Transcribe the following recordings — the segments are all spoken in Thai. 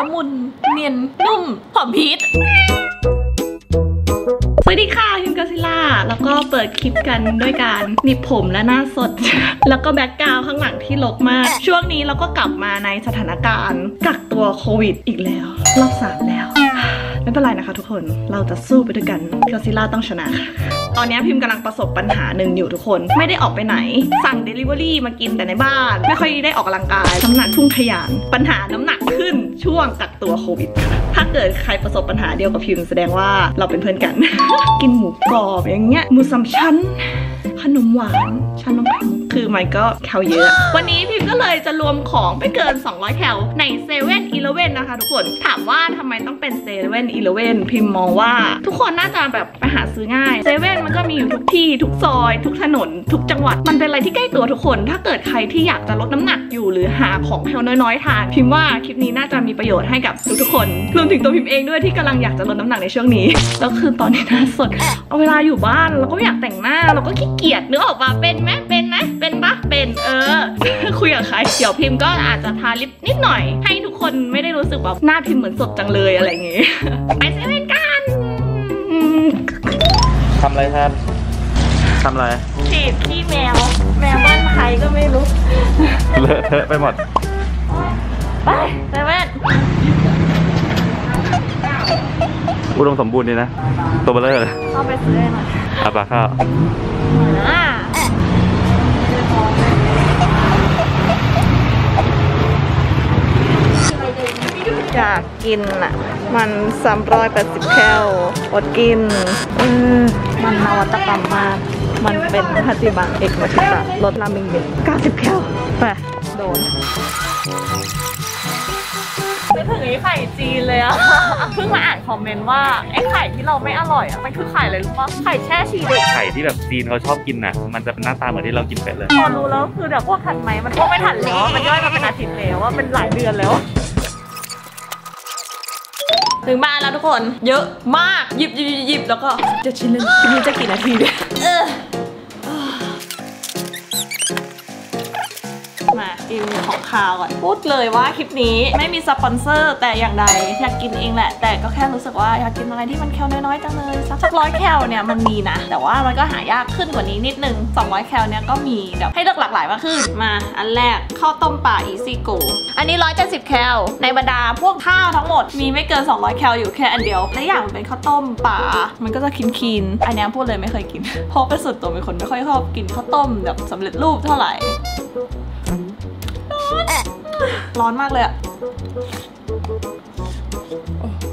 ละมุนเนียนนุ่มหอมพีชสวัสดีค่ะคิมกาซิล่าแล้วก็เปิดคลิปกันด้วยการหนีบผมและหน้าสด แล้วก็แบ็คกราวด์ข้างหลังที่รกมากช่วงนี้เราก็กลับมาในสถานการณ์กักตัวโควิดอีกแล้วรอบ3แล้วไม่เป็นไรนะคะทุกคนเราจะสู้ไปด้วยกันกาซิล่าต้องชนะค่ะตอนนี้พิมพ์กำลังประสบปัญหาหนึ่งอยู่ทุกคนไม่ได้ออกไปไหนสั่ง Delivery มากินแต่ในบ้านไม่ค่อยได้ออกกำลังกายน้ำหนักพุ่งทะยานปัญหาน้ำหนักขึ้นช่วงกักตัวโควิดถ้าเกิดใครประสบปัญหาเดียวกับพิมพ์แสดงว่าเราเป็นเพื่อนกัน กินหมูกรอบอย่างเงี้ยหมูสามชั้นขนมหวานชานมไข่มุกคือมันก็แคลเยอะวันนี้พิมก็เลยจะรวมของไปเกิน200แคลในเซเว่นอีเลฟเว่นนะคะทุกคนถามว่าทำไมต้องเป็นเซเว่นอีเลฟเว่นพิมมองว่าทุกคนน่าจะแบบไปหาซื้อง่ายเซเว่นมันก็มีอยู่ทุกที่ทุกซอยทุกถนนทุกจังหวัดมันเป็นอะไรที่ใกล้ตัวทุกคนถ้าเกิดใครที่อยากจะลดน้ำหนักอยู่หรือหาของแคลน้อยๆทานพิมว่าคลิปนี้น่าจะมีประโยชน์ให้กับทุกคนรวมถึงตัวพิมเองด้วยที่กำลังอยากจะลดน้ำหนักในช่วงนี้แล้วคือตอนนี้หน้าสดเอาเวลาอยู่บ้านเราก็อยากแต่งหน้าเราก็ขี้เกียจเนื้อออกมาเป็นไหมเป็นไหมเป็นปะเป็นคุยกับใครเดี๋ยวพิมก็อาจจะทาลิปนิดหน่อยให้ทุกคนไม่ได้รู้สึกแบบหน้าพิมเหมือนสดจังเลยอะไรอย่างงี้ไปเซเว่นกันทำอะไรครับทำอะไรฉีดขี้แมวแมวบ้านใครก็ไม่รู้เลอะเทอะไปหมดไปเซเว่นอุดมสมบูรณ์ดีนะตัวเบลเลอร์เข้าไปซื้อหน่อยอาปลาข้าวอยากกินอ่ะมัน380แคลอดกินมันนวัตกรรมมากมันเป็นฮัตติบังเอกมัตติบังลดราเมงเด็ด90แคลไปโดนไม่ถึงไอ้ไข่จีนเลยอะเพิ่งมาอ่านคอมเมนต์ว่าไอ้ไข่ที่เราไม่อร่อยอะมันคือไข่อะไรรู้ป่ะไข่แช่ชีสไข่ที่แบบจีนเขาชอบกินอะมันจะเป็นหน้าตาเหมือนที่เรากินเป็ดเลยพอรู้แล้วคือแบบว่าทันไหมมันก็ไม่ทันแล้วมันย่อยมาเป็นอาทิตย์แล้วว่าเป็นหลายเดือนแล้วถึงบ้านแล้วทุกคนเยอะมากหยิบแล้วก็จะชิ้นนึงชิ้นนี้จะกี่นาทีเนี่ยมากินของคาวก่อนพูดเลยว่าคลิปนี้ไม่มีสปอนเซอร์แต่อย่างใดอยากกินเองแหละแต่ก็แค่รู้สึกว่าอยากกินอะไรที่มันแคลน้อยๆจังเลยสัก100แคลเนี่ยมันมีนะแต่ว่ามันก็หายากขึ้นกว่านี้นิดนึง200แคลเนี่ยก็มีแบบให้เลือกหลากหลายมากขึ้นมาอันแรกข้าวต้มป่าอีซี่โกอันนี้170แคลในบรรดาพวกข้าวทั้งหมดมีไม่เกิน200แคลอยู่แค่อันเดียวและอย่างมันเป็นข้าวต้มป่ามันก็จะคินๆอันนี้พูดเลยไม่เคยกินเพราะเป็นส่วนตัวเป็นคนไม่ค่อยชอบกินข้าวต้มแบบสำเร็จรูปเท่าไหร่ร้อนมากเลยอะแ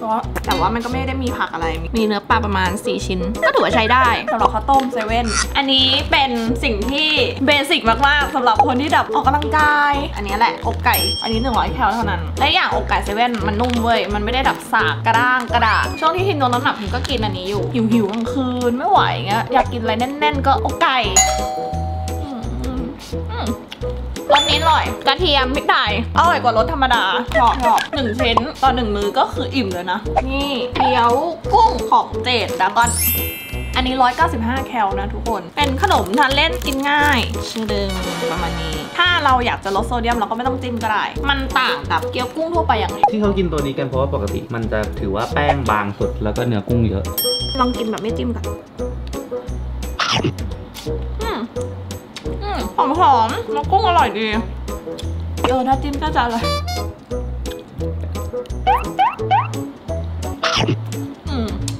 ต่ว่ามันก็ไม่ได้มีผักอะไรมีเนื้อปลาประมาณ4ชิ้นก็ถือว่าใช้ได้สำหรับข้าวต้มเซเว่นอันนี้เป็นสิ่งที่เบสิกมากๆสำหรับคนที่แบบออกกำลังกายอันนี้แหละอกไก่อันนี้100แคลเท่านั้นและอย่างอกไก่เซเว่นมันนุ่มเว้ยมันไม่ได้ดับสากกระด้างกระดาษช่วงที่พิมลดน้ำหนักพิมก็กินอันนี้อยู่หิวๆกลางคืนไม่ไหวเงี้ยอยากกินอะไรแน่นๆก็อกไก่รสนี้อร่อยกระเทียมพริกไทยอร่อยกว่ารสธรรมดาชอบ1ชิ้นต่อ1มื้อก็คืออิ่มเลยนะนี่เกี๊ยวกุ้งขอบเจ็ดดากอนอันนี้195แคลนะทุกคนเป็นขนมทานเล่นกินง่ายชื่อดึงประมาณนี้ถ้าเราอยากจะลดโซเดียมเราก็ไม่ต้องจิ้มก็ได้มันต่างกับเกี๊ยวกุ้งทั่วไปอย่างไรที่เขากินตัวนี้กันเพราะว่าปกติมันจะถือว่าแป้งบางสุดแล้วก็เนื้อกุ้งเยอะลองกินแบบไม่จิ้มกันหอมแล้วกุ้งอร่อยดีถ้าจิ้มก็จะอร่อย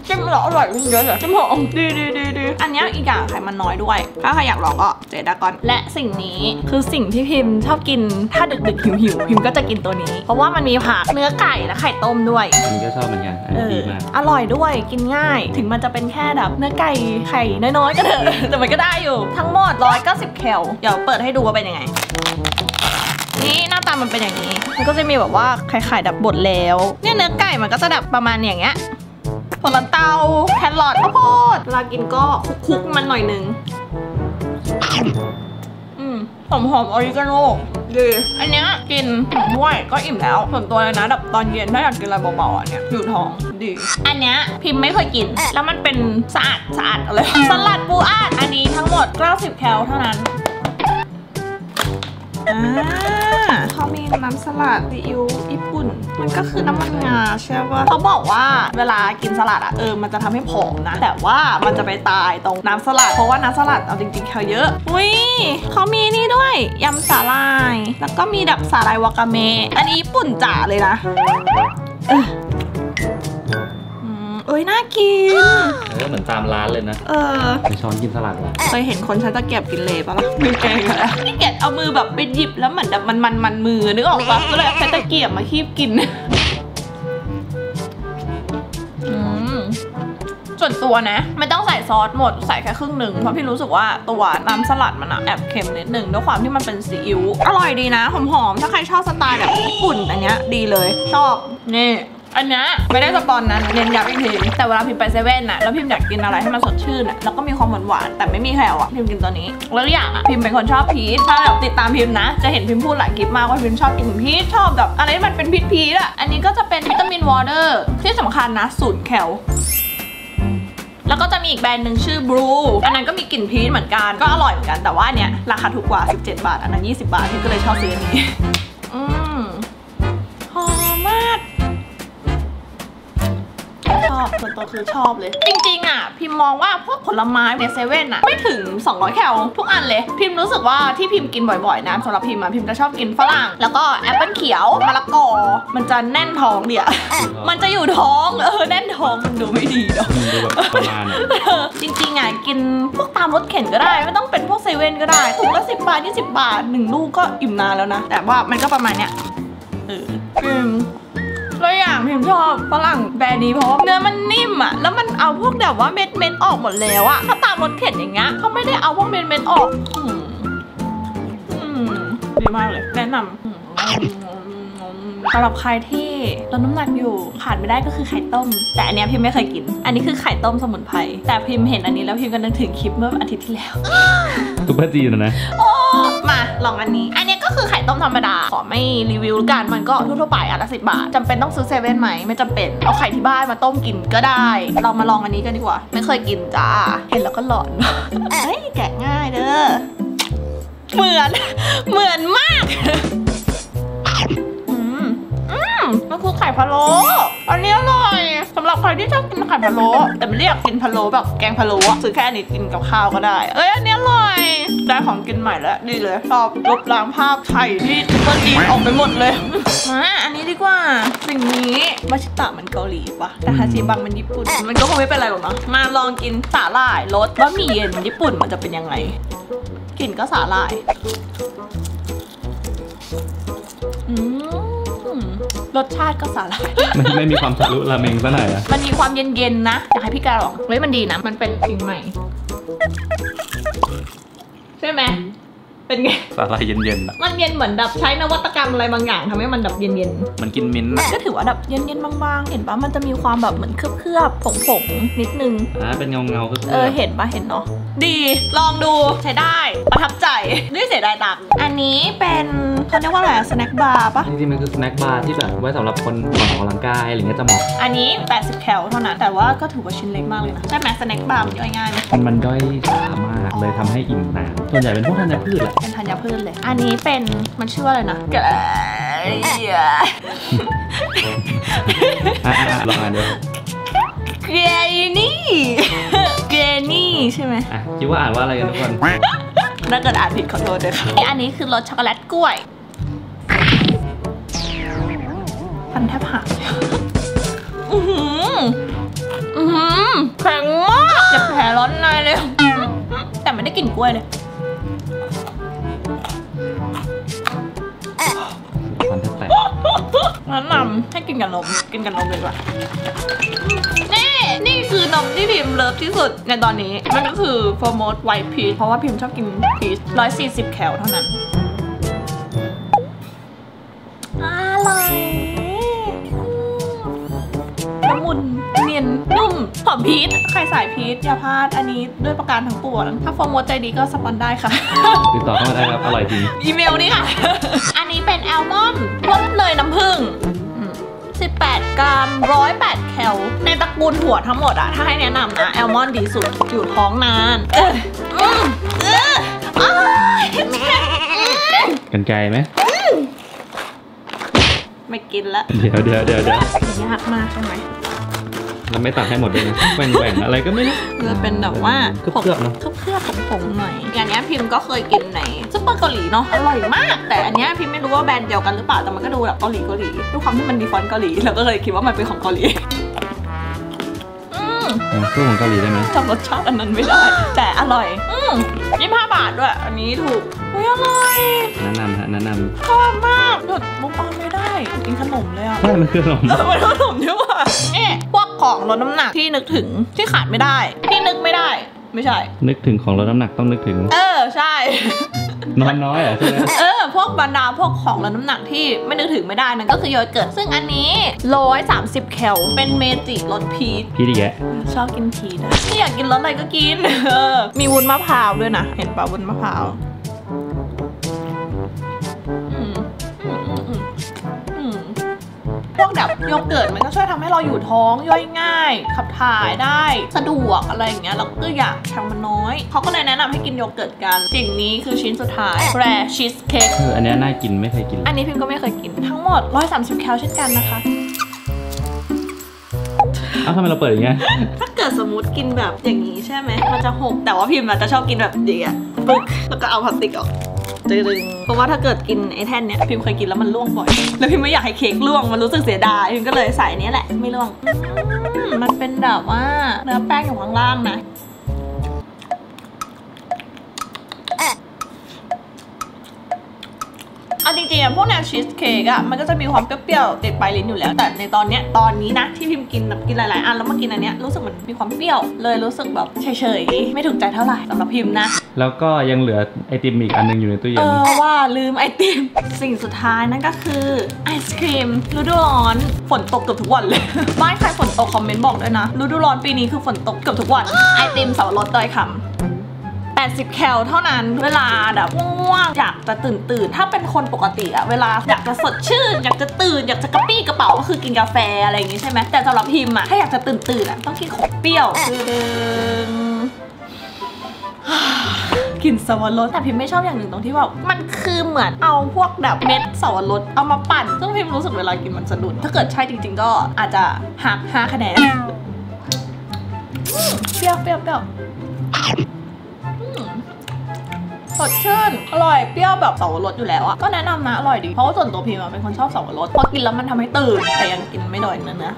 จิ้มแล้วอร่อยขึ้นเยอะเลยจิ้มหอมดีอันนี้อีกอย่างไขมันน้อยด้วยถ้าใครอยากลองก็เจดากอนและสิ่งนี้คือสิ่งที่พิมชอบกินถ้าดึกๆหิวๆพิมก็จะกินตัวนี้เพราะว่ามันมีผักเนื้อไก่และไข่ต้มด้วยพิมก็ชอบเหมือนกันดีมากอร่อยด้วยกินง่ายถึงมันจะเป็นแค่แบบเนื้อไก่ไข่น้อยๆก็เถอะแต่มันก็ได้อยู่ทั้งหมด190แคลเดี๋ยวเปิดให้ดูว่าเป็นยังไงนี่หน้าตามันเป็นอย่างนี้มันก็จะมีแบบว่าไข่ดับบดแล้วเนี่ยเนื้อไก่มันก็จะดับประมาณอย่างเงี้ยผลเตาแครอทข้าวโพดเรากินก็คลุกมันหน่อยนึงหอมออริกาโนดีอันเนี้ยกินด้วยก็อิ่มแล้วส่วนตัวเลยนะแบบตอนเย็นถ้าอยากกินอะไรเบาๆเนี่ยอยู่ท้องดีอันเนี้ยพิมไม่เคยกินแล้วมันเป็นสะอาดอะไรสลัดปูอัดอันนี้ทั้งหมด90แคลเท่านั้น เขามีน้ำสลัดซีอิ๊วญี่ปุ่นมันก็คือน้ำมันงาใช่ป่ะเขาบอกว่าเวลากินสลัดอ่ะมันจะทำให้ผอมนะแต่ว่ามันจะไปตายตรงน้ำสลัดเพราะว่าน้ำสลัดเอาจริงๆเขาเยอะอุ้ยเขามีนี่ด้วยยำสาหร่ายแล้วก็มีดับสาหร่ายวากาเมะอันนี้ญี่ปุ่นจ๋าเลยนะเอ้ยน่ากินเหมือนตามร้านเลยนะไปช้อนกินสลัดว่ะเคยเห็นคนใช้ตะเกียบกินเลปะล่ะไม่เคยเลยนี่เกดเอามือแบบไปหยิบแล้วเหมือนแบบมันมือนึกออกปะก็เลยใช้ตะเกียบมาคีบกินส่วนตัวนะไม่ต้องใส่ซอสหมดใส่แค่ครึ่งหนึ่งเพราะพี่รู้สึกว่าตัวน้ำสลัดมันแอบเค็มนิดนึงด้วยความที่มันเป็นซีอิ๊วอร่อยดีนะหอมๆถ้าใครชอบสไตล์แบบญี่ปุ่นอันเนี้ยดีเลยชอบนี่อันนี้ไม่ได้สปอนนะเน้นย้ำอีกทีแต่เวลาพิมไปเซเว่นน่ะแล้วพิมอยากกินอะไรให้มันสดชื่นน่ะแล้วก็มีความหวานแต่ไม่มีแคลพิมกินตัวนี้แล้วอย่างพิมเป็นคนชอบพีชถ้าแบบติดตามพิมนะจะเห็นพิมพูดหลายคลิปมากว่าพิมชอบกินพีชชอบแบบอะไรที่มันเป็นพีชๆอะอันนี้ก็จะเป็นวิตามินวอเตอร์ที่สำคัญนะสูตรแคลแล้วก็จะมีอีกแบรนด์หนึ่งชื่อบลูอันนั้นก็มีกลิ่นพีชเหมือนกันก็อร่อยเหมือนกันแต่ว่าเนี้ยราคาถูกกว่า17บาทอันนั้น20บาทพิมก็เลยชอบซื้ออันนี้ส่วนตัวคือชอบเลยจริงๆอ่ะพิมมองว่าพวกผลไม้ในเซเว่นอ่ะไม่ถึง200แคลทุกอันเลยพิมรู้สึกว่าที่พิมกินบ่อยๆนะสำหรับพิมอ่ะพิมจะชอบกินฝรั่งแล้วก็แอปเปิ้ลเขียวมะละกอมันจะแน่นท้องเดี๋ยวมันจะอยู่ท้องแน่นท้องมันดูไม่ดีเนาะดูแบบประมาณจริงๆอ่ะกินพวกตามรถเข็นก็ได้ไม่ต้องเป็นพวกเซเว่นก็ได้ถุงละ10 บาท20 บาท1ลูกก็อิ่มนานแล้วนะแต่ว่ามันก็ประมาณเนี้ยแล้วอย่างพิมชอบฝรั่งแบรนด์นี้เพราะว่าเนื้อมันนิ่มอ่ะแล้วมันเอาพวกแบบว่าเม็ดออกหมดแล้วอ่ะถ้าตามรถเข็นอย่างเงี้ยเขาไม่ได้เอาพวกเม็ดออกดีมากเลยแนะนำสำหรับใครที่ลดน้ำหนักอยู่ขาดไม่ได้ก็คือไข่ต้มแต่อันเนี้ยพิมไม่เคยกินอันนี้คือไข่ต้มสมุนไพรแต่พิมเห็นอันนี้แล้วพิมก็นึกถึงคลิปเมื่ออาทิตย์ที่แล้วตุ๊บจีนนะมาลองอันนี้อันนี้ก็คือไข่ต้มธรรมดาขอไม่รีวิวกันมันก็ทั่วไปอันละ10 บาทจำเป็นต้องซื้อเซเว่นไหมไม่จำเป็นเอาไข่ที่บ้านมาต้มกินก็ได้เรามาลองอันนี้กันดีกว่าไม่เคยกินจ้าเห็นแล้วก็หลอนเอ้ยแกะง่ายเด้อเหมือนมากมันคือไข่พะโล้อันนี้อร่อยสำหรับใครที่ชอบกินไข่พะโล้แต่ไม่เรียกกินพะโล้แบบแกงพะโล้ซื้อแค่อันนี้กินกับข้าวก็ได้อันนี้อร่อยได้ของกินใหม่แล้วดีเลยชอบลบล้างภาพไข่ที่ตัวดีออกไปหมดเลยอันนี้ดีกว่าสิ่งนี้มาชิตะมันเกาหลีปะแต่ฮาชิบังมันญี่ปุ่นมันก็คงไม่เป็นไรหรอกมั้งมาลองกินสาหร่ายรสบะหมี่เย็นญี่ปุ่นมันจะเป็นยังไงกลิ่นก็สาหร่ายรสชาติก็สาหร่ายไม่มีความทะลุราเมงซะหน่อยนะมันมีความเย็นๆนะอยากให้พี่กาลองเฮ้ยมันดีนะมันเป็นสิ่งใหม่ใช่ไหมเป็นไงสาหร่ายเย็นๆมันเย็นเหมือนแบบใช้นวัตกรรมอะไรบางอย่างทำให้มันแบบเย็นๆมันกินมิ้นท์ก็ถือว่าแบบเย็นๆบางๆเห็นปะมันจะมีความแบบเหมือนเคลือบๆผงๆนิดนึงเป็นเงาๆเห็นปะเห็นเนาะดีลองดูใช้ได้ประทับใจด้วยเสียดายตังค์อันนี้เป็นเขาเรียกว่าอะไรสแน็คบาร์ปะจริงๆมันคือสแน็คบาร์ที่แบบไว้สำหรับคนออกกำลังกายอะไรเงี้ยจะเหมาะอันนี้80แคลเท่านั้นแต่ว่าก็ถือว่าชิ้นเล็กมากเลยนะใช่ไหมสแน็คบาร์มันย่อยง่ายมันย่อยช้ามากเลยทำให้อิ่มนานส่วนใหญ่เป็นพวกธัญพืชแหละเป็นธัญพืชเลยอันนี้เป็นมันชื่อว่าอะไรนะลองอ่านดูเกรนี่ใช่ไหมคิดว่าอ่านว่าอะไรกันทุกคนถ้าเกิดอ่านผิดขอโทษด้วยค่ะอันนี้คือรสช็อกโกแลตกล้วยฟันแทบหักแข็งมากเจ็บแผลร้อนในเลยแต่ไม่ได้กลิ่นกล้วยเลยฟันแทบแตกงั้นนำให้กินกับนมกินกับนมเลยว่ะนี่คือนมที่พิมเลิฟที่สุดในตอนนี้มันก็คือ Formosa White Peach เพราะว่าพิมชอบกินพีช140แคลเท่านั้นอร่อยละมุนเนียนนุ่มหอมพีชใครสายพีชอย่าพลาดอันนี้ด้วยประการทั้งปวงถ้า Formosa ใจดีก็สปอนได้ค่ะติดต่อเข้ามาได้ครับอร่อยจริงอีเมลนี่ค่ะอันนี้เป็นแอลมอนด์รสเนยน้ำผึ้ง18 กรัม 108 แคลในตระกูลถั่วทั้งหมดอะถ้าให้แนะนำนะแอลมอนด์ดีสุดอยู่ท้องนาน กันไกลไหมไม่กินละเดี๋ยวยากมากใช่ไหมเราไม่ตัดให้หมดเลยนะแบ่งๆอะไรก็ไม่รู้จะเป็นแบบว่าเคลือบผงหน่อยอย่างนี้พิมพ์ก็เคยกินในซุปเปอร์เกาหลีเนาะอร่อยมากแต่อันนี้พิมพ์ไม่รู้ว่าแบรนด์เดียวกันหรือเปล่าแต่มันก็ดูแบบเกาหลีด้วยความที่มันมีฟอนต์เกาหลีเราก็เลยคิดว่ามันเป็นของเกาหลีซื้อของเกาหลีได้ไหมจำรสชาติอันนั้นไม่ได้แต่อร่อย25 บาทด้วยอันนี้ถูกอุ้ยอร่อยแนะนำชอบมากหยุดมุกออนไม่ได้กินขนมเลยอ่ะไม่มันคือขนมด้วยว่ะนี่พวกของลดน้ำหนักที่นึกถึงที่ขาดไม่ได้ที่นึกไม่ได้ไม่ใช่นึกถึงของลดน้ำหนักต้องนึกถึงใช่นอนน้อยอ่ะใช่ไหมพวกบรรดาพวกของลดน้ำหนักที่ไม่นึกถึงไม่ได้นั่นก็คือโยเกิร์ตซึ่งอันนี้130 แคลเป็นเมจิรสพีชดิแกชอบกินพีชนะที่อยากกินรสอะไรก็กินมีวุ้นมะพร้าวด้วยนะเห็นป่ะวุ้นมะพร้าวพวกแบบโยเกิร์ตมันก็ช่วยทำให้เราอยู่ท้องย่อยง่ายขับถ่ายได้สะดวกอะไรอย่างเงี้ยแล้วก็อยากทำมันน้อยเขาก็เลยแนะนำให้กินโยเกิร์ตกันสิ่งนี้คือชิ้นสุดท้ายแกรชีสเค้กอันนี้น่ากินไม่เคยกินอันนี้พิมก็ไม่เคยกินทั้งหมด130 แคลเช่นกันนะคะอ้าวทำไมเราเปิดอย่างเงี้ยถ้าเกิดสมมติกินแบบอย่างนี้ใช่ไหมมันจะหกแต่ว่าพิมอาจจะชอบกินแบบเดียปึ๊กแล้วก็เอาพลาสติกออกเพราะว่าถ้าเกิดกินไอ้แท่นเนี้ยพิมเคยกินแล้วมันร่วงบ่อยแล้วพิมไม่อยากให้เค้กร่วงมันรู้สึกเสียดายพิมก็เลยใส่นี้แหละไม่ร่วงมันเป็นแบบว่าเนื้อแป้งอยู่ข้างล่างนะจริงๆพวกแนวชีสเค้กอะมันก็จะมีความเปรี้ยวๆติดปลายลิ้นอยู่แล้วแต่ในตอนนี้นะที่พิมกินแบบกินหลายๆอันแล้วมากินอันเนี้ยรู้สึกเหมือนมีความเปรี้ยวเลยรู้สึกแบบเฉยๆไม่ถูกใจเท่าไหร่สำหรับพิมนะแล้วก็ยังเหลือไอติมอีกอันนึงอยู่ในตู้เย็นว่าลืมไอติมสิ่งสุดท้ายนั่นก็คือไอศครีมฤดูร้อนฝนตกเกือบทุกวันเลยบ้านใครฝนตกคอมเมนต์บอกด้วยนะฤดูร้อนปีนี้คือฝนตกเกือบทุกวันไอติมสับปะรดดอยคำ80 แคลเท่านั้นเวลาแบบง่วงอยากจะตื่นถ้าเป็นคนปกติอะเวลาอยากจะสดชื่นอยากจะตื่นอยากจะกระปี้กระเป๋าก็คือกินกาแฟอะไรอย่างงี้ใช่ไหมแต่สำหรับพิมอะถ้าอยากจะตื่นอะต้องกินของเปรี้ยวกินสับปะรดแต่พิมไม่ชอบอย่างหนึ่งตรงที่ว่ามันคือเหมือนเอาพวกแบบเม็ดสับปะรดเอามาปั่นซึ่งพิมรู้สึกเวลากินมันสะดุดถ้าเกิดใช่จริงๆก็อาจจะหัก5 คะแนนเปรี้ยวสดชื่นอร่อยเปรี้ยวแบบสับปะรดอยู่แล้วอะก็แนะนำนะอร่อยดีเพราะว่าส่วนตัวพิมเป็นคนชอบสับปะรดพอกินแล้วมันทำให้ตื่นแต่ยังกินไม่ดอยนั้นนะ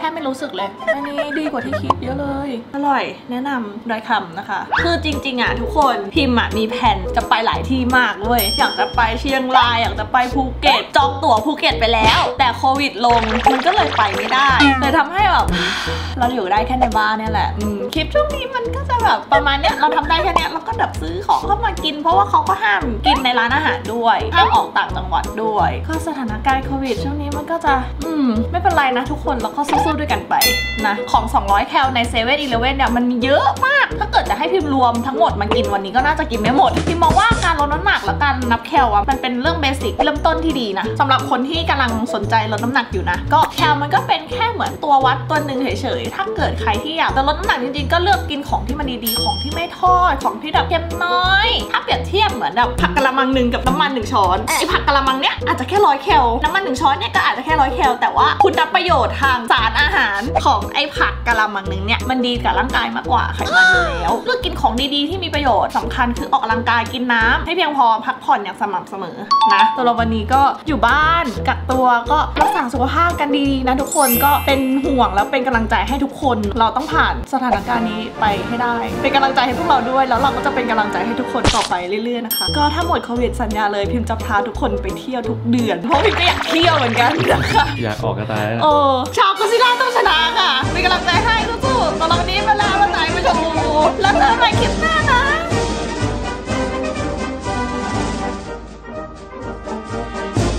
แค่ไม่รู้สึกเลยอันนี้ดีกว่าที่คิดเยอะเลยอร่อยแนะนำดอยคำนะคะคือจริงๆอะทุกคนพิมมีแผนจะไปหลายที่มากด้วยอยากจะไปเชียงรายอยากจะไปภูเก็ตจองตั๋วภูเก็ตไปแล้วแต่โควิดลงมันก็เลยไปไม่ได้เลยทำให้แบบเราอยู่ได้แค่ในบ้านนี่แหละคลิปช่วงนี้มันก็จะแบบประมาณเนี้ยเราทำได้แค่เนี้ยเราก็แบบซื้อของเข้ามากินเพราะว่าเขาก็ห้ามกินในร้านอาหารด้วยห้ามออกต่างจังหวัดด้วยก็สถานการณ์โควิดช่วงนี้มันก็จะไม่เป็นไรนะทุกคนเราก็สู้ด้วยกันไปนะของ200 แคลใน7-Elevenเนี่ยมันมีเยอะมากถ้าเกิดจะให้พิมรวมทั้งหมดมากินวันนี้ก็น่าจะกินไม่หมดพิมมองว่าการลดน้ำหนักและการนับแคลมันเป็นเรื่องเบสิกเริ่มต้นที่ดีนะสำหรับคนที่กำลังสนใจลดน้ำหนักอยู่นะก็แคลมันก็เป็นแค่เหมือนตัววัดตัวหนึ่งเฉยๆถ้าเกิดใครที่อยากจะลดน้ำหนักจริงๆก็เลือกกินของที่มันดีๆของที่ไม่ทอดของที่แบบเค็มน้อยถ้าเปรียบเทียบเหมือนแบบผักกะละมัง1กับน้ำมัน1 ช้อนไอผักกะละมังเนี่ยอาจจะแค่100 แคลน้ำมัน1 ช้อนเนี่ยก็อาจจะแค่100 แคลแต่ว่าคุณได้ประโยชน์ทางสารอาหารของไอผักกะละมังนึงเนี่ยมันดีกับร่างกายมากกว่าไขมันอยู่แล้วเลือกกินของดีๆที่มีประโยชน์สำคัญคือออกกำลังกายกินน้ำให้เพียงพอพักผ่อนอย่างสม่ำเสมอนะตัวเราวันนี้ก็อยู่บ้านกักตัวก็รักษาสุขภาพกันดีๆนะทุกคนก็เป็นห่วงแล้วเป็นกำลังใจให้ทุกคนเราต้องผ่านสถานการณ์นี้ไปให้ได้เป็นกำลังใจให้พวกเราด้วยแล้วเราก็จะเป็นกำลังใจให้ทุกคนต่อไปเรื่อยๆนะคะก็ถ้าหมดโควิดสัญญาเลยพิมจะพาทุกคนไปเที่ยวทุกเดือนเพราะพิมก็อยากเที่ยวเหมือนกันนะคะอยากออกกระต่ายโอ้ชาวกอซิล่าต้องชนะค่ะเป็นกำลังใจให้